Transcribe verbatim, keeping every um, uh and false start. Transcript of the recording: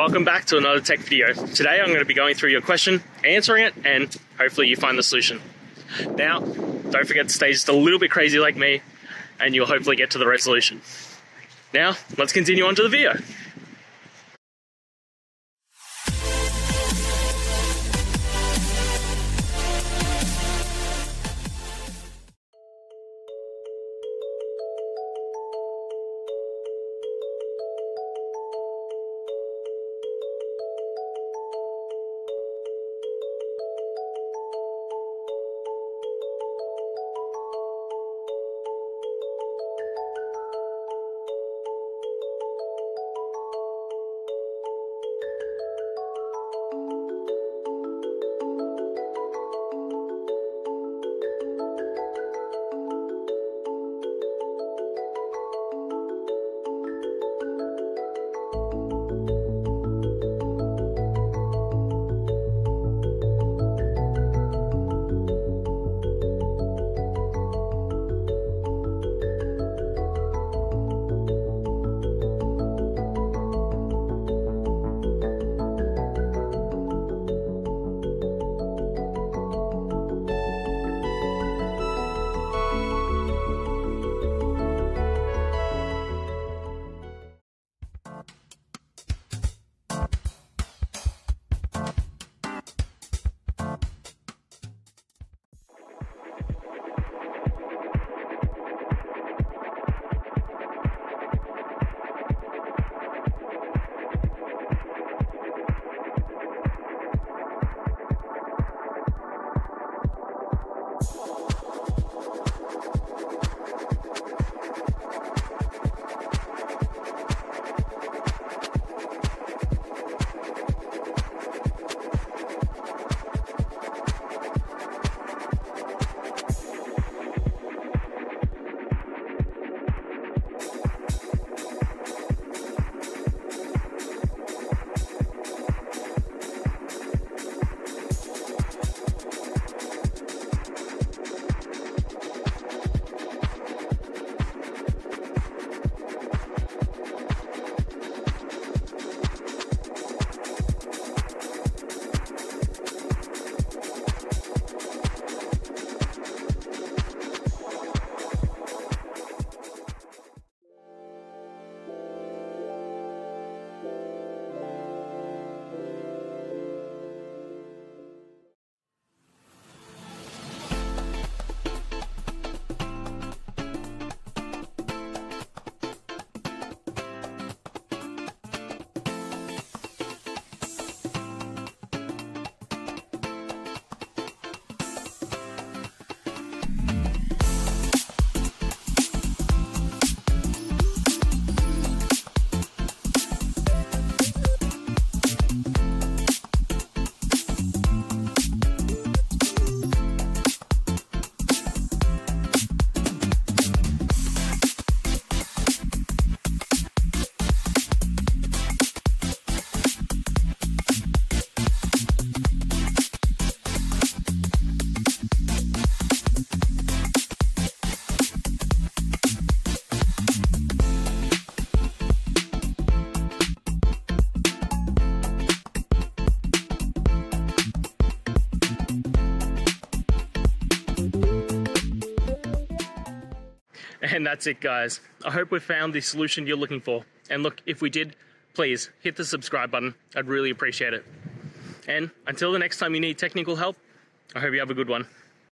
Welcome back to another tech video. Today I'm going to be going through your question, answering it, and hopefully you find the solution. Now, don't forget to stay just a little bit crazy like me, and you'll hopefully get to the resolution. Now, let's continue on to the video. And that's it, guys. I hope we found the solution you're looking for. And look, if we did, please hit the subscribe button. I'd really appreciate it. And until the next time you need technical help, I hope you have a good one.